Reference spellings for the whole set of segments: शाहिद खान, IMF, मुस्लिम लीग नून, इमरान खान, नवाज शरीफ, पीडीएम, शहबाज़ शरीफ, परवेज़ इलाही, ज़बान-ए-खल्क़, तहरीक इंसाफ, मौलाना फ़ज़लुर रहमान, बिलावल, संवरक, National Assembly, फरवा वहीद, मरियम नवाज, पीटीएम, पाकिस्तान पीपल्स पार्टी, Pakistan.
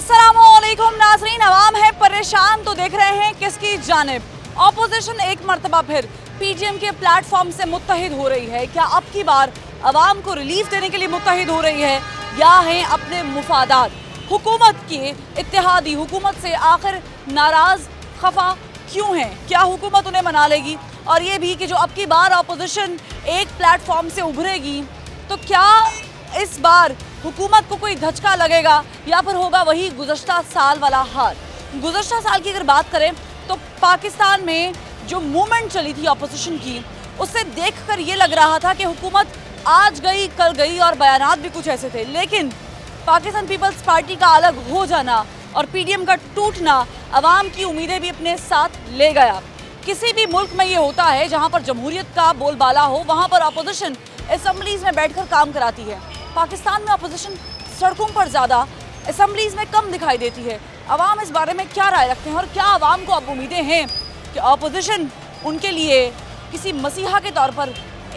अस्सलामुअलैकुम नाज़रीन, आवाम है परेशान तो देख रहे हैं किसकी जानिब। ऑपोजिशन एक मरतबा फिर पीडीएम के प्लेटफॉर्म से मुत्तहिद हो रही है। क्या अब की बार आवाम को रिलीफ देने के लिए मुत्तहिद हो रही है या है अपने मुफादात? हुकूमत की इत्तेहादी हुकूमत से आखिर नाराज़ खफा क्यों हैं? क्या हुकूमत उन्हें मना लेगी? और ये भी कि जो अब की बार ऑपोजिशन एक प्लेटफॉर्म से उभरेगी तो क्या इस बार हुकूमत को कोई धचका लगेगा या फिर होगा वही गुज़श्ता साल वाला हाल? गुज़श्ता साल की अगर बात करें तो पाकिस्तान में जो मूवमेंट चली थी ऑपोजिशन की, उससे देखकर ये लग रहा था कि हुकूमत आज गई कल गई और बयानात भी कुछ ऐसे थे। लेकिन पाकिस्तान पीपल्स पार्टी का अलग हो जाना और पीडीएम का टूटना आवाम की उम्मीदें भी अपने साथ ले गया। किसी भी मुल्क में ये होता है जहाँ पर जमहूरियत का बोलबाला हो, वहाँ पर अपोजिशन असम्बलीज़ में बैठकर काम कराती है। पाकिस्तान में अपोजिशन सड़कों पर ज़्यादा, असम्बलीज़ में कम दिखाई देती है। आवाम इस बारे में क्या राय रखते हैं और क्या आवाम को अब उम्मीदें हैं कि अपोजिशन उनके लिए किसी मसीहा के तौर पर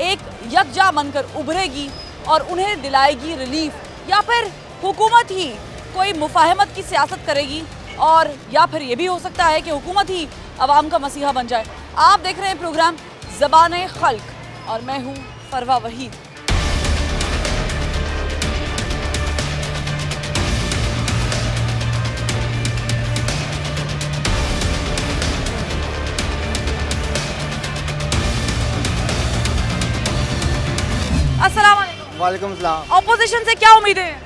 एक यकजा बनकर उभरेगी और उन्हें दिलाएगी रिलीफ, या फिर हुकूमत ही कोई मुफाहमत की सियासत करेगी? और या फिर ये भी हो सकता है कि हुकूमत ही आवाम का मसीहा बन जाए। आप देख रहे हैं प्रोग्राम ज़बान-ए-खल्क़ और मैं हूँ फरवा वहीद। अस्सलामुअलैकुम। वालेकुम सलाम। ऑपोजिशन से क्या उम्मीदें हैं?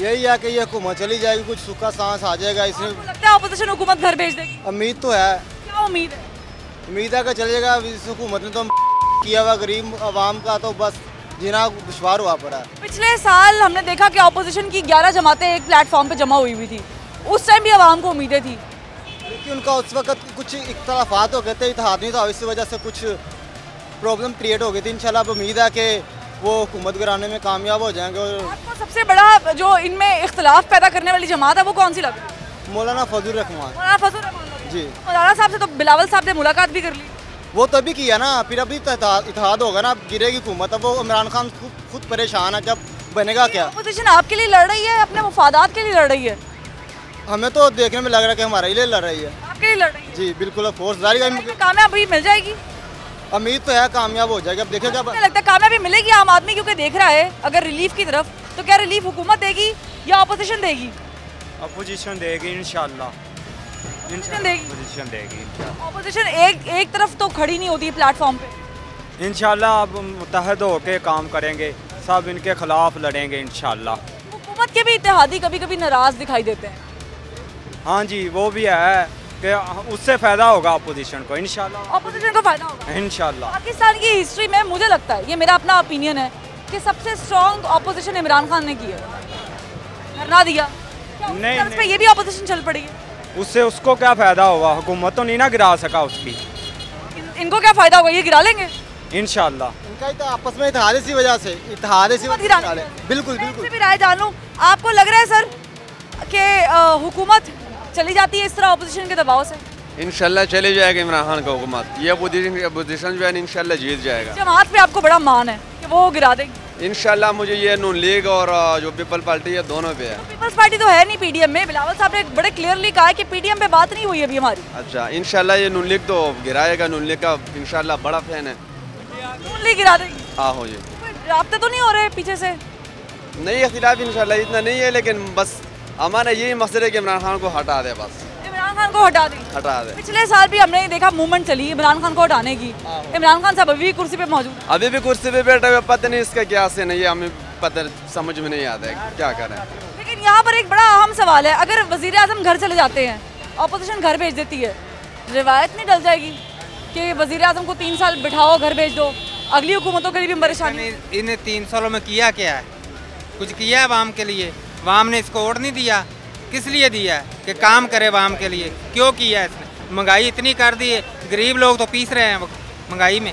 यही है कि ये हुकूमत चली जाएगी, कुछ सूखा सांस आ जाएगा। इसमें लगता है अपोजिशन हुकूमत घर भेज देगी। उम्मीद तो है। क्या उम्मीद है? उम्मीद है कि चलेगा। इस हुकूमत ने तो किया हुआ गरीब आवाम का तो बस जीना दुश्वार हुआ पड़ा है। पिछले साल हमने देखा कि अपोजिशन की 11 जमातें एक प्लेटफॉर्म पर जमा हुई थी। उस टाइम भी आवाम को उम्मीदें थी, लेकिन उनका उस वक्त कुछ इख्तलाफात हो गए थे, इत्तेहाद नहीं था। इस वजह से कुछ प्रॉब्लम क्रिएट हो गई थी। इंशाल्लाह उम्मीद है कि वो हुकूमत गिराने में कामयाब हो जाएंगे। और सबसे बड़ा जो इनमें इख्तलाफ पैदा करने वाली जमात है वो कौन सी लगी? मौलाना फ़ज़लुर रहमान। मौलाना फ़ज़लुर रहमान जी। मौलाना साहब से तो बिलावल साहब ने मुलाकात भी कर ली। वो तभी किया ना, फिर अभी इत्तेहाद होगा ना, अब गिरेगी हुकूमत। अब वो इमरान खान खुद परेशान है जब बनेगा क्या। अपोजिशन आपके लिए लड़ रही है, अपने मुफादात के लिए लड़ रही है। हमें तो देखने में लग रहा है कि हमारे लिए लड़ रही है। आपके लिए लड़ रही है? जी बिल्कुल। कामयाबी मिल जाएगी? उम्मीद तो है कामयाब हो जाएगी। अब देखिए क्या लगता है कामयाबी मिलेगी आम आदमी? क्योंकि देख रहा है अगर रिलीफ की तरफ, तो क्या रिलीफ हुकूमत देगी या अपोजिशन देगी? अपोजिशन देगी इंशाल्लाह। अपोजिशन देगी। अपोजिशन एक तरफ तो खड़ी नहीं होती प्लेटफॉर्म पे। इंशाल्लाह अब मुत्तहद होकर काम करेंगे, सब इनके खिलाफ लड़ेंगे इंशाल्लाह। हुकूमत के भी इत्तेहादी कभी कभी नाराज़ दिखाई देते हैं। हाँ जी वो भी है कि उससे फायदा होगा अपोजिशन को इंशाल्लाह। अपोजिशन को फायदा होगा इंशाल्लाह। पाकिस्तान की हिस्ट्री में मुझे लगता है, ये मेरा अपना ओपिनियन है, कि सबसे स्ट्रॉन्ग अपोजिशन इमरान खान ने की है। हरना दिया नहीं, उस पे ये भी अपोजिशन चल पड़ी है। उससे उसको क्या फायदा हुआ? हुकूमत तो नहीं ना गिरा सका उसकी। इनको क्या फायदा होगा? ये गिरा लेंगे इंशाल्लाह। इनका ही तो आपस में इत्तेहाद इसी वजह से, इत्तेहाद इसी वजह से। बिल्कुल बिल्कुल। भी राय जान लूँ, आपको लग रहा है सर कि हुकूमत चली जाती है इस तरह अपोजिशन के दबाव से? इंशाल्लाह चली जाएगी इमरान खान का हुकूमत। ये अपोजिशन जो है इंशाल्लाह जीत जाएगा। जमात पे आपको बड़ा मान है कि वो गिरा देंगे इंशाल्लाह? मुझे ये नून लीग और जो पीपल्स पार्टी है दोनों पे है। पीपल्स पार्टी तो है नहीं पीडीएम में। बिलावल साहब ने बड़े क्लियरली कहा है कि पीडीएम पे बात नहीं हुई अभी हमारी। अच्छा इंशाल्लाह ये नून लीग तो गिराएगा। नून लीग का इंशाल्लाह बड़ा फैन है। नून लीग गिरा देगी? आहो जी। राब्ते तो नहीं हो रहे पीछे से? नहीं इख्तिलाफ इंशाल्लाह इतना नहीं है, लेकिन बस हमारा यही मकसद है कि इमरान खान को हटा दे। बस इमरान खान को हटा दे। हटा दे। पिछले साल भी हमने देखा मूवमेंट चली इमरान खान को हटाने की। इमरान खान साहब अभी कुर्सी पे मौजूद, अभी भी कुर्सी पे बैठे हुए। पता नहीं इसका क्या सीन है, ये हमें पता समझ में नहीं आता है क्या करें। लेकिन यहाँ पर एक बड़ा अहम सवाल है, अगर वजीर आजम घर चले जाते हैं, अपोजिशन घर भेज देती है, रिवायत नहीं डल जाएगी कि वजीर आजम को 3 साल बिठाओ घर भेज दो? अगली हुकूमतों के लिए भी परेशानी। इन्हें 3 सालों में किया क्या है? कुछ किया है आवाम के लिए? वाम ने इसको वोट नहीं दिया, किस लिए दिया है? कि काम करे वाम के लिए। क्यों किया है इसने? महंगाई इतनी कर दी है, गरीब लोग तो पीस रहे हैं महंगाई में।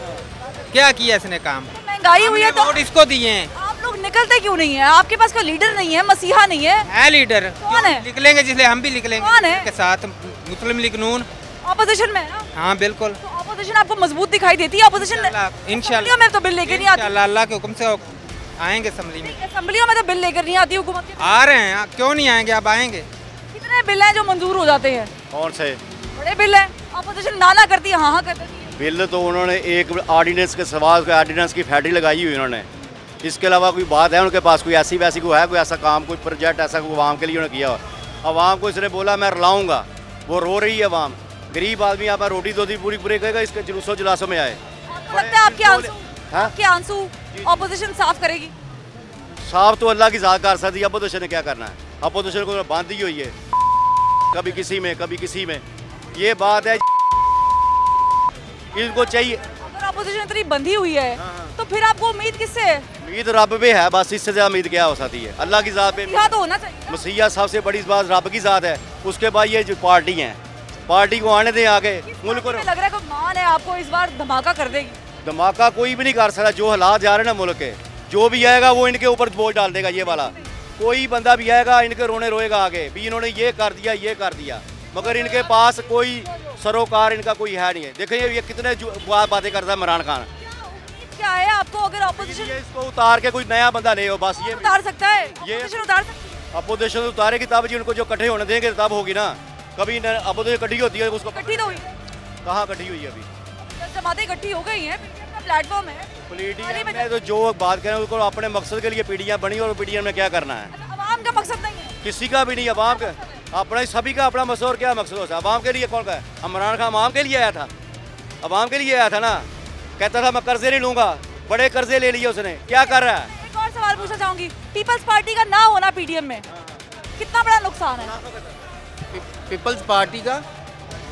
क्या किया इसने काम? महंगाई हुई है तो वोट इसको दिए हैं। आप लोग निकलते क्यों नहीं है? आपके पास कोई लीडर नहीं है, मसीहा नहीं है। है लीडर। कौन है? निकलेंगे जिसलिए हम भी निकलेंगे। कौन है? के साथ मुस्लिम लीग नून अपोजिशन में। हाँ बिल्कुल। अपोजिशन आपको मजबूत दिखाई देती है? अपोजिशन इंशाल्लाह। तो बिल लेके नहीं आती, अल्लाह के हुक्म से आएंगे असम्बली में। असम्बलियों में तो बिल लेकर नहीं आती हुकूमत की। आ रहे हैं, क्यों नहीं आएंगे, आप आएंगे। कितने बिल हैं जो मंजूर हो जाते हैं? कौन से बड़े बिल हैं? अपोजिशन नाना करती है, हाँ हाँ करती है। बिल तो उन्होंने एक ऑर्डिनेंस के सवाल के ऑर्डिनेंस की फैक्ट्री लगाई हुई उन्होंने, इसके अलावा कोई बात है उनके पास? कोई ऐसी वैसी कोई है, कोई ऐसा काम, कोई प्रोजेक्ट ऐसा कोई आवाम के लिए उन्होंने किया हो? आवाम को इसने बोला मैं रुलाऊंगा, वो रो रही है आवाम। गरीब आदमी यहाँ पर रोटी धोती पूरी पूरी करेगा, इसके जुलूसों जुलासों में आए। आपके आंसू अपोजिशन साफ करेगी? साफ तो अल्लाह की ज़ात कर सकती है, अपोजिशन ने क्या करना है? अपोजिशन को बांधी हुई है, कभी किसी में कभी किसी में, ये बात है। इनको चाहिए, अगर अपोजिशन इतनी बंधी हुई है तो फिर आपको उम्मीद किससे है? उम्मीद रब पे है, बस इससे ज़्यादा उम्मीद क्या हो सकती है? अल्लाह की ज़ात पे तो होना चाहिए। मसीहा सबसे बड़ी बात रब की ज़ात है, उसके बाद ये जो पार्टी है, पार्टी को आने दें आगे। मुल्क को लग रहा है कोई मान है आपको इस बार धमाका कर देगी? धमाका कोई भी नहीं कर सकता, जो हालात जा रहे हैं ना मुल्क के, जो भी आएगा वो इनके ऊपर बोझ डाल देगा। ये वाला कोई बंदा भी आएगा इनके रोने रोएगा आगे भी इन्होंने ये कर दिया ये कर दिया, मगर इनके पास कोई सरोकार इनका कोई है नहीं है। देखिए ये कितने बातें करता है इमरान खान। क्या है आपको अगर अपोजिशन इसको उतार के कोई नया बंदा नहीं हो, बस ये उतार सकता है, ये अपोजिशन उतारेगी तब जी, उनको जो इकट्ठे होने देंगे तब होगी ना। कभी अपोजिशन इकट्ठी होती है, उसको इकट्ठी तो हुई कहाँ इकट्ठी हुई है? अभी जमातें इकट्ठी हो गई है, प्लेटफॉर्म है। पीडीएम में तो जो बात करें उसको अपने मकसद के लिए पीडीएम बनी और पीडीएम में क्या करना है? आवाम का मकसद नहीं है, किसी का भी नहीं। आवाम का अपना सभी का अपना मकसद, और क्या मकसद होता है? आवाम के लिए कौन का है? इमरान खान आवाम के लिए आया था, आवाम के लिए आया था ना, कहता था मैं कर्जे नहीं लूंगा, बड़े कर्जे ले लिए उसने, क्या कर रहा है? एक और सवाल पूछना चाहूंगी, पीपल्स पार्टी का ना होना पीडीएम में कितना बड़ा नुकसान है? पीपल्स पार्टी का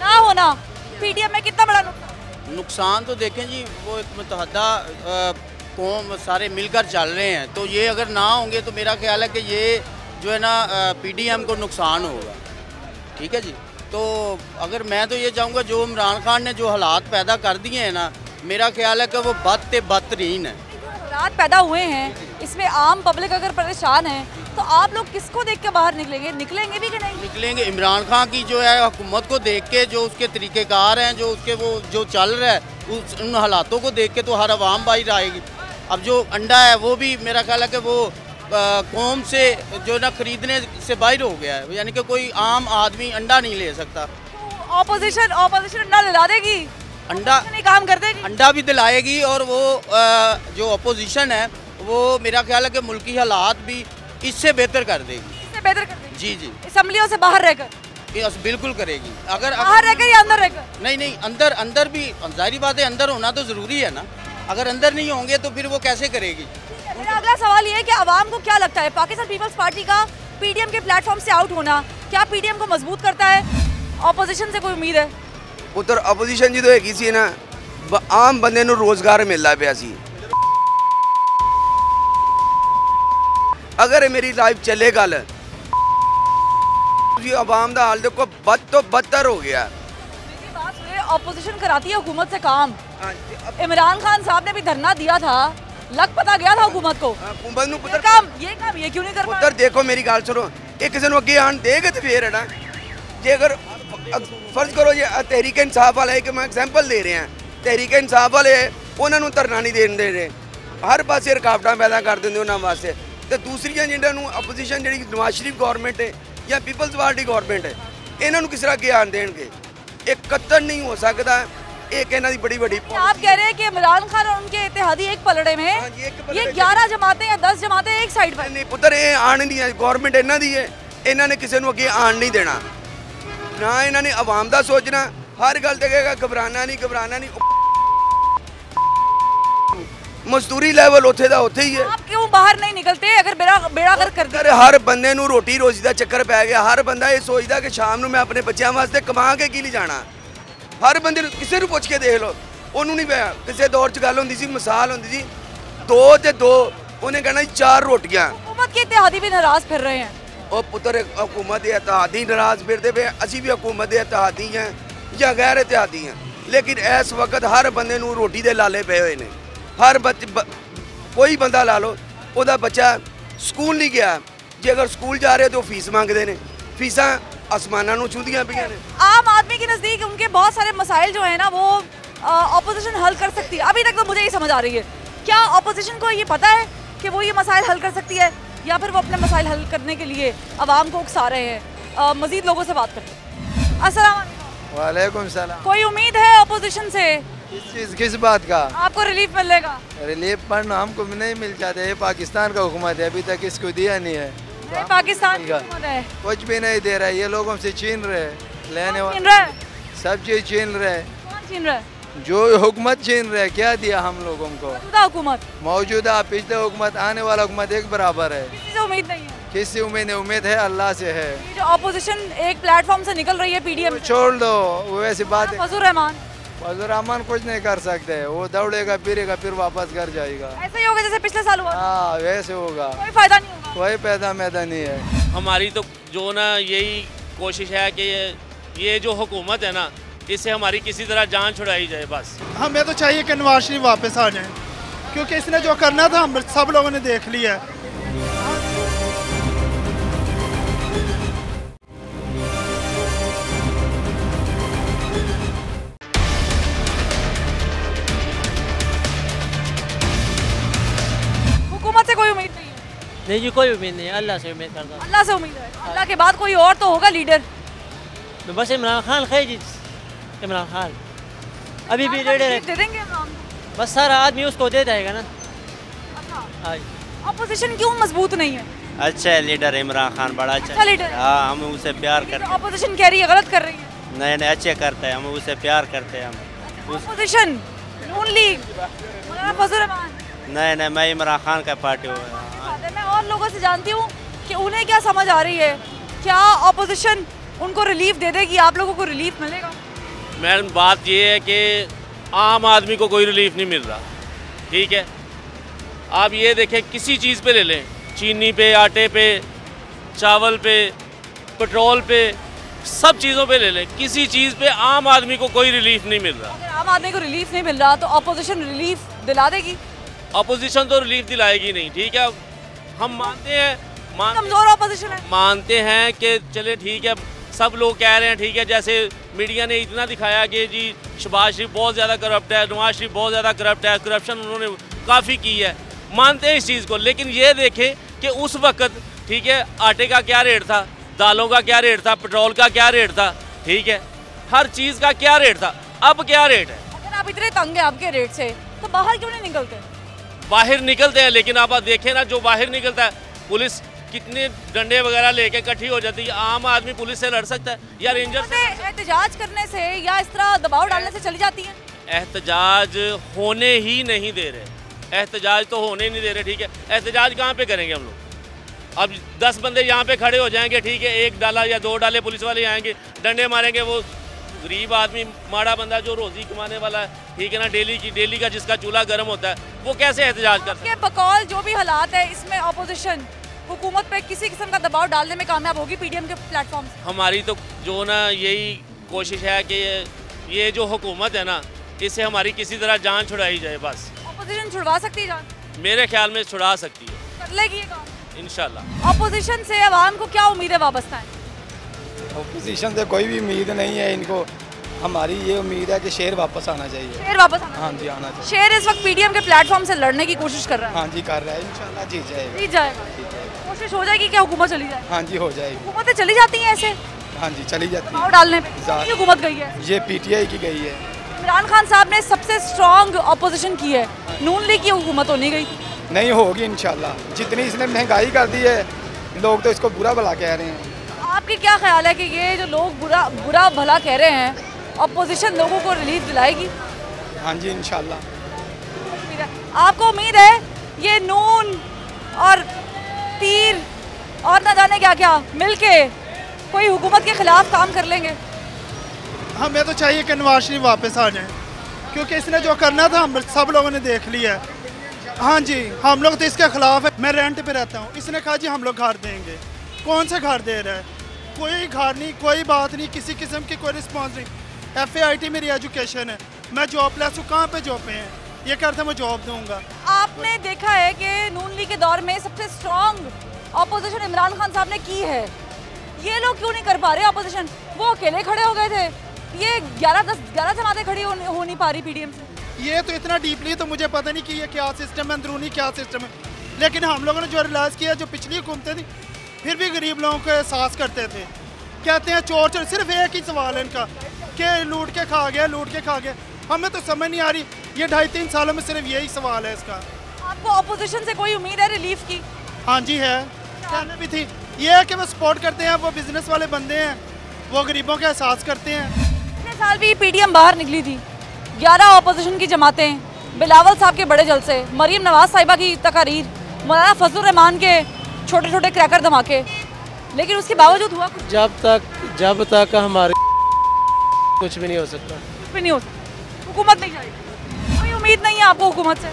ना होना पीडीएम में कितना बड़ा नुकसान? तो देखें जी, वो एक मुतहदा कौम सारे मिलकर चल रहे हैं, तो ये अगर ना होंगे तो मेरा ख्याल है कि ये जो है ना पीडीएम को नुकसान होगा। ठीक है जी, तो अगर मैं तो ये चाहूँगा जो इमरान खान ने जो हालात पैदा कर दिए हैं ना, मेरा ख्याल है कि वो बदतरीन है। हालात पैदा हुए हैं, इसमें आम पब्लिक अगर परेशान है तो आप लोग किसको देख के बाहर निकलेंगे? निकलेंगे भी कि नहीं निकलेंगे? इमरान खान की जो है हुकूमत को देख के, जो उसके तरीक़ेकार हैं, जो उसके वो जो चल रहा है उस उन हालातों को देख के तो हर आवाम बाहर आएगी। अब जो अंडा है वो भी मेरा ख्याल है कि वो कौम से जो ना खरीदने से बाहर हो गया है, यानी कि कोई आम आदमी अंडा नहीं ले सकता। ऑपोजिशन अंडा दिला देगी, अंडा काम कर देगी, अंडा भी दिलाएगी, और वो जो अपोजिशन है वो मेरा ख्याल है कि मुल्की हालात भी इससे बेहतर कर देगी, इससे बेहतर कर देगी। जी जी, असम्बलियों से बाहर रहकर बिल्कुल करेगी। अगर बाहर रहकर या अंदर रहकर? नहीं नहीं, अंदर अंदर भी जाहिर बात है, अंदर होना तो ज़रूरी है ना, अगर अंदर नहीं होंगे तो फिर वो कैसे करेगी? मेरा अगला सवाल ये है कि आवाम को क्या लगता है पाकिस्तान पीपल्स पार्टी का पीडीएम के प्लेटफॉर्म से आउट होना क्या पीडीएम को मजबूत करता है? ऑपोजिशन से कोई उम्मीद है? उधर अपोजिशन जी तो एक ही ना, आम बंदे को रोजगार मिलता पाया सी। अगर मेरी लाइफ चले गल आवाम का हाल देखो बद तो बदतर हो गया। ऑपोजिशन कराती है हुकूमत से काम। इमरान खान साहब ने भी धरना दिया था, लग पता गया था हुकूमत को, ये काम ये क्यों नहीं कर पाए? देखो मेरी गाल सुनो, एक किसी अगे आन देगा तो फिर है ना। जे अगर फर्ज करो ये तहरीक इंसाफ वाले है कि मैं एग्जाम्पल दे रहे हैं, तहरीक इंसाफ वाले उन्होंने धरना नहीं देन दे रहे, हर पासे रुकावटा पैदा कर देंगे उन्होंने वास्ते। तो दूसरिया जिन्होंने अपोजिशन जी नवाज शरीफ गौरमेंट है या पीपल्स पार्टी गौरमेंट है, इन्होंने किस तरह अगे आन देंगे? एक कत्तन नहीं हो सकता। एक है ना बड़ी बड़ी आप कह रहे हैं कि इमरान खान और उनके इत्तेहादी एक पलड़े में, ये 11 जमातें या 10 जमातें एक साइड पर नहीं, पुत्र ये आने नहीं है। गवर्नमेंट इन्हों की है, इन्होंने किसी को अगे आन नहीं देना, ना इन्होंने आवाम का सोचना, हर गल ते कहेगा घबराना नहीं घबराना नहीं। मजदूरी लेवल उत्थे दा उत्थे ही है। आप क्यों बाहर नहीं निकलते? अगर बेड़ा गर्क कर दे, हर बंदे नूं रोटी रोजी का चक्कर पै गया, हर बंदा ये सोचता कि शाम नूं मैं अपने बच्चों वास्ते कमा के की ले जाना। हर बंदे किसी पुछ के देख लो, ओनू नहीं पाया। किसी दौर च गल होंदी सी, मिसाल होंदी सी 2 ते 2, उन्हें कहना जी 4 रोटियां। हुकूमत के इत्तेहादी भी नाराज फिर रहे हैं। और पुत्र हुकूमत के इत्तेहादी नाराज फिरते पे, असी भी हुकूमत के इत्तेहादी हैं या गैर इत्तेहादी हैं, लेकिन इस वक्त हर बंदे नूं रोटी के लाले पे हुए हैं। हर कोई बंदा ला लो, उसका बच्चा स्कूल नहीं गया, जे अगर स्कूल जा रहे तो फीस मंगते हैं, फीसा आसमाना नूं छूंदियां पईयां ने। आम आदमी के नज़दीक उनके बहुत सारे मसाइल जो है ना वो ऑपोजिशन हल कर सकती है, अभी तक तो मुझे ये समझ आ रही है। क्या ऑपोजिशन को ये पता है कि वो ये मसाइल हल कर सकती है, या फिर वो अपने मसाइल हल करने के लिए आवाम को उकसा रहे हैं। मज़ीद लोगों से बात करते हैं। अस्सलाम वालेकुम। सलाम। कोई उम्मीद है अपोजिशन से इस चीज़ किस बात का? आपको रिलीफ मिलेगा? रिलीफ पर हमको नहीं मिल जाता है, पाकिस्तान का हुकूमत है, अभी तक इसको दिया नहीं है। नहीं, पाकिस्तान का कुछ भी नहीं दे रहा है, ये लोगों से छीन रहे हैं, लेने वाले सब चीज़ छीन रहे हैं। कौन छीन रहा है? जो हुकूमत छीन रहे, क्या दिया हम लोगों को? मौजूदा पिछले हुकूमत आने वाला हुकूमत एक बराबर है, किसी से उम्मीद नहीं है। किसी उम्मीद नहीं, उम्मीद है अल्लाह से है। जो अपोजिशन एक प्लेटफॉर्म से निकल रही है पीडीएम, छोड़ दो वैसी बात। फ़ज़लुर रहमान कुछ नहीं कर सकते, वो दौड़ेगा फिरेगा फिर वापस घर जाएगा। ऐसे ही होगा जैसे पिछले साल हुआ? हाँ वैसे होगा, कोई फायदा नहीं होगा, कोई फायदा मैदा नहीं है। हमारी तो जो ना यही कोशिश है कि ये जो हुकूमत है ना, इससे हमारी किसी तरह जान छुड़ाई जाए बस। हमें तो चाहिए कि नवाज शरीफ वापस आ जाए, क्योंकि इसने जो करना था हम सब लोगों ने देख लिया है। हुकूमत से कोई उम्मीद नहीं है? नहीं जी, कोई उम्मीद नहीं है, अल्लाह से उम्मीद करता हूं। अल्लाह से उम्मीद है, अल्लाह के बाद कोई और तो होगा लीडर। तो बस इमरान खान खैजी, इमरान खान अभी भी लीडर है, दे देंगे बस, सारा आदमी उसको दे जाएगा ना। अच्छा, अपोजिशन क्यों मजबूत नहीं है? अच्छा है लीडर इमरान खान, बड़ा अच्छा लीडर। हाँ हम उसे प्यार करते हैं। अपोजिशन कह रही है गलत कर रही है? नहीं नहीं, अच्छे करते हैं, हम उसे प्यार करते हैं। हम अपोजिशन नून लीग नहीं नहीं, मैं इमरान खान का पार्टी हूँ। मैं और लोगों से जानती हूँ कि उन्हें क्या समझ आ रही है, क्या अपोजिशन उनको रिलीफ दे देगी? आप लोगों को रिलीफ मिलेगा? मैडम बात ये है कि आम आदमी को कोई रिलीफ नहीं मिल रहा, ठीक है? आप ये देखें, किसी चीज़ पे ले लें, चीनी पे, आटे पे, चावल पे, पेट्रोल पे, सब चीज़ों पे ले लें, किसी चीज़ पे आम आदमी को कोई रिलीफ नहीं मिल रहा। अगर आम आदमी को रिलीफ नहीं मिल रहा तो अपोजिशन रिलीफ दिला देगी? अपोजिशन तो रिलीफ दिलाएगी नहीं, ठीक है? हम मानते हैं कि चले ठीक है, सब लोग कह रहे हैं ठीक है, जैसे मीडिया ने इतना दिखाया कि जी शहबाज़ शरीफ बहुत ज़्यादा करप्ट है, नवाज शरीफ बहुत ज़्यादा करप्ट है, करप्शन उन्होंने काफ़ी की है, मानते हैं इस चीज़ को। लेकिन ये देखें कि उस वक्त ठीक है आटे का क्या रेट था, दालों का क्या रेट था, पेट्रोल का क्या रेट था, ठीक है हर चीज़ का क्या रेट था, अब क्या रेट है? अगर आप इतने तंग हैं आपके रेट से तो बाहर क्यों नहीं निकलते? बाहर निकलते हैं, लेकिन आप देखें ना, जो बाहर निकलता है पुलिस कितने डंडे वगैरह लेके इकट्ठी हो जाती है। आम आदमी पुलिस से लड़ सकता है या रेंजर से? एहतजाज करने से या इस तरह दबाव डालने से चली जाती है। एहतजाज होने ही नहीं दे रहे, एहतजाज तो होने नहीं दे रहे, ठीक है? एहतजाज कहाँ पे करेंगे हम लोग? अब 10 बंदे यहाँ पे खड़े हो जाएंगे, ठीक है, एक डाला या दो डाले पुलिस वाले आएंगे, डंडे मारेंगे। वो गरीब आदमी, माड़ा बंदा जो रोजी कमाने वाला है, ठीक है ना, डेली का जिसका चूल्हा गर्म होता है, वो कैसे एहतजाज कर सकता है? बकौल जो भी हालात है इसमें अपोजिशन हुकूमत पे किसी किस्म का दबाव डालने में कामयाब होगी पीडीएम के प्लेटफॉर्म से? हमारी तो जो ना यही कोशिश है कि ये जो हुकूमत है ना, इससे हमारी किसी तरह जान छुड़ाई जाए बस। अपोजिशन छुड़वा सकती है जान? मेरे ख्याल में छुड़ा सकती है, कर लेगी ये काम इंशाल्लाह। अपोजिशन से आवाम को क्या उम्मीद है वाबस्ता है? अपोजिशन से कोई भी उम्मीद नहीं है इनको, हमारी ये उम्मीद है कि शेर वापस आना चाहिए। शेर वापस आना? हाँ जी आना चाहिए। शेर इस वक्त पीडीएम के प्लेटफॉर्म से लड़ने की कोशिश कर रहा है? हाँ जी कर रहा है, इंशाल्लाह जीत जाएगा। जीत जाएगा, कोशिश हो जाएगी क्या हुकूमत चली जाए? हाँ जी हो जाएगी। हुकूमतें चली जाती हैं ऐसे? हाँ जी चली जाती है डालने पर। हुकूमत गई है ये पीटीआई की गई है, इमरान खान साहब ने सबसे स्ट्रॉन्ग अपोजिशन की है, नून लीग की हुकूमत होनी गई नहीं होगी इंशाल्लाह। जितनी इसने महंगाई कर दी है लोग तो इसको बुरा भला कह रहे हैं, आपके क्या ख्याल है कि ये जो लोग बुरा भला कह रहे हैं अपोजिशन लोगों को रिलीफ दिलाएगी? हाँ जी इंशाल्लाह। आपको उम्मीद है ये नून और तीर और न जाने क्या क्या मिलके कोई हुकूमत के खिलाफ काम कर लेंगे? हमें तो चाहिए कि नवाज शरीफ वापस आ जाए, क्योंकि इसने जो करना था हम सब लोगों ने देख लिया है। हाँ जी हम लोग तो इसके खिलाफ है। मैं रेंट पे रहता हूँ, इसने कहा जी हम लोग घर देंगे, कौन सा घर दे रहा है? कोई घर नहीं, कोई बात नहीं, किसी किस्म की कोई रिस्पॉन्स नहीं। FAIT मेरी एजुकेशन है, मैं जॉब लेस हूँ, कहाँ पे जॉब पे हैं? ये करते मैं जॉब दूंगा। आपने देखा है कि नून लीग के दौर में सबसे स्ट्रॉन्ग अपोजिशन इमरान खान साहब ने की है, ये लोग क्यों नहीं कर पा रहे अपोजिशन? वो अकेले खड़े हो गए थे, ये 11 जमातें खड़ी हो नहीं पा रही पीडीएम से। ये तो इतना डीपली तो मुझे पता नहीं कि ये क्या सिस्टम है, अंदरूनी क्या सिस्टम है। लेकिन हम लोगों ने जो रिलाइज़ किया, जो पिछली हुकूमतें थी फिर भी गरीब लोगों को एहसास करते थे। कहते हैं चोर चोर, सिर्फ एक ही सवाल है इनका कि लूट के खा गया, लूट के खा गया। हमें तो समझ नहीं आ रही, ये 2.5-3 सालों में सिर्फ यही सवाल है इसका। आपको अपोजिशन से कोई उम्मीद है रिलीफ की? हाँ जी है, पहले भी थी। ये है कि वो सपोर्ट करते हैं, वो बिजनेस वाले बंदे हैं, वो गरीबों का एहसास करते हैं। पिछले साल भी पीडीएम बाहर निकली थी, 11 अपोजिशन की जमातें, बिलावल साहब के बड़े जलसे, मरियम नवाज साहिबा की तकारीर, मौलाना फ़ज़लुर रहमान के छोटे छोटे क्रैकर धमाके, लेकिन उसके बावजूद हुआ कुछ? जब तक हमारे कुछ भी नहीं हो सकता, कुछ भी नहीं हो सकता। हुकूमत नहीं चाहिए, कोई उम्मीद नहीं है आपको हुकूमत से?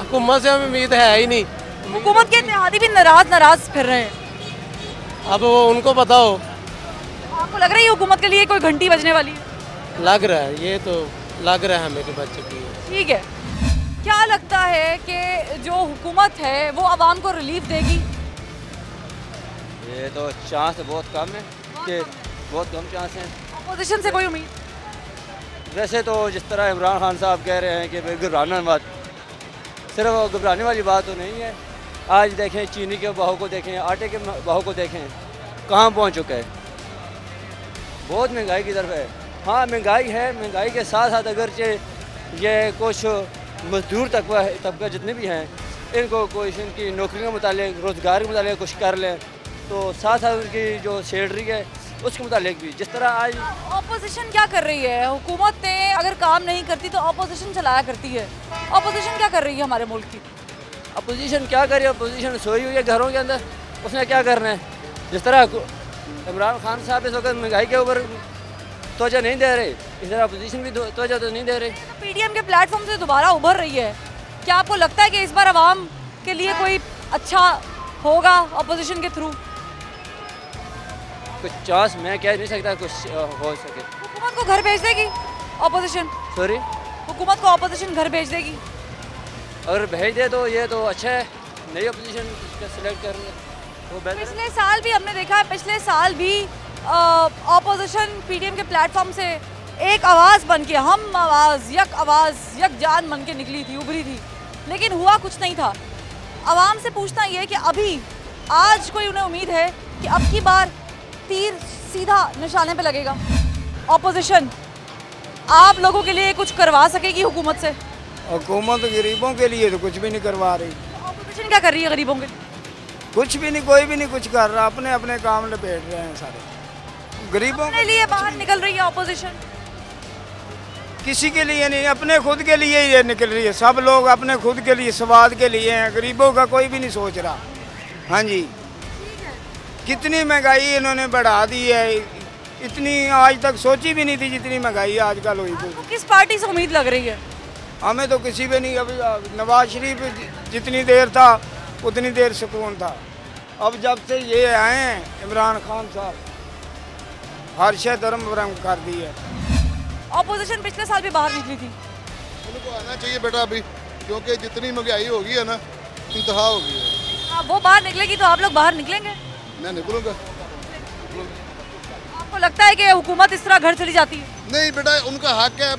हुकूमत से हमें उम्मीद है ही नहीं। हुकूमत के इत्तेहादी भी नाराज फिर रहे हैं। अब वो उनको बताओ। आपको लग रहा है हुकूमत के लिए कोई घंटी बजने वाली है? लग रहा है, ये तो लग रहा है हमें कि बच चुकी है। ठीक है, क्या लगता है कि जो हुकूमत है वो आवाम को रिलीफ देगी? ये तो चांस बहुत कम है, कि बहुत कम चांस है। अपोजिशन से कोई उम्मीद? वैसे तो जिस तरह इमरान खान साहब कह रहे हैं कि घबराना बात, सिर्फ घबराने वाली बात तो नहीं है। आज देखें, चीनी के बहाव को देखें, आटे के बहाव को देखें, कहाँ पहुँच चुका है। बहुत महंगाई की तरफ है। हाँ महंगाई है, महंगाई के साथ साथ अगरचे ये कुछ मजदूर तबका जितने भी हैं, इनको कुछ इनकी नौकरी के मुतालिक, रोज़गार के मुतालिक कुछ कर लें, तो साथ साथ उनकी जो सैलरी है उसके मुतालिक भी। जिस तरह आज अपोजिशन क्या कर रही है, हुकूमत ने अगर काम नहीं करती तो अपोजिशन चलाया करती है। अपोजिशन क्या कर रही है हमारे मुल्क की? अपोजिशन क्या कर रही है? अपोजिशन सोई हुई है घरों के अंदर, उसने क्या करना है। जिस तरह इमरान खान साहब इस वक्त महंगाई के ऊपर तोजह नहीं दे रहे, इस तरह अपोजिशन भी तोजह तो नहीं दे रही। पीडीएम के प्लेटफॉर्म से दोबारा उभर रही है, क्या आपको लगता है कि इस बार आवाम के लिए कोई अच्छा होगा अपोजिशन के थ्रू? कुछ चांस मैं कह नहीं सकता कुछ हो सके। हुकूमत को घर भेज देगी अपोजिशन? सॉरी, हुकूमत को अपोजिशन घर भेज देगी? अगर भेज दे तो ये तो अच्छा है, नई अपोजिशन सेलेक्ट कर रहे। पिछले साल भी हमने देखा है, पिछले साल भी अपोजिशन पीडीएम के प्लेटफॉर्म से एक आवाज़ बन के, हम आवाज़, यक आवाज़, यक जान बन के निकली थी, उभरी थी, लेकिन हुआ कुछ नहीं था। आवाम से पूछना यह है कि अभी आज कोई उन्हें उम्मीद है कि अब की बार तीर सीधा निशाने पे लगेगा? अपोजिशन आप लोगों के लिए कुछ करवा सकेगी हुकूमत से? हुकूमत गरीबों के लिए तो कुछ भी नहीं करवा रही। अपोजिशन क्या कर रही है गरीबों के लिए? कुछ भी नहीं, कोई भी नहीं कुछ कर रहा, अपने अपने काम लपेट रहे हैं सारे। गरीबों के लिए बाहर निकल रही है अपोजिशन, किसी के लिए नहीं, अपने खुद के लिए ये निकल रही है। सब लोग अपने खुद के लिए, स्वाद के लिए हैं, गरीबों का कोई भी नहीं सोच रहा। हाँ जी, कितनी महंगाई इन्होंने बढ़ा दी है, इतनी आज तक सोची भी नहीं थी जितनी महंगाई आजकल हुई। तो किस पार्टी से उम्मीद लग रही है? हमें तो किसी पे नहीं। अभी नवाज शरीफ जितनी देर था उतनी देर सुकून था, अब जब से ये आए हैं इमरान खान साहब, हर शह धर्म भ्रम कर दी है। अपोजिशन पिछले साल भी बाहर निकली थी, उनको आना चाहिए बेटा अभी, क्योंकि जितनी महंगाई होगी है ना, इंतहा होगी। अब वो बाहर निकलेगी तो आप लोग बाहर निकलेंगे? मैं निकलूंगा। आपको लगता है कि हुकूमत इस तरह घर चली जाती है? नहीं बेटा, उनका हक है,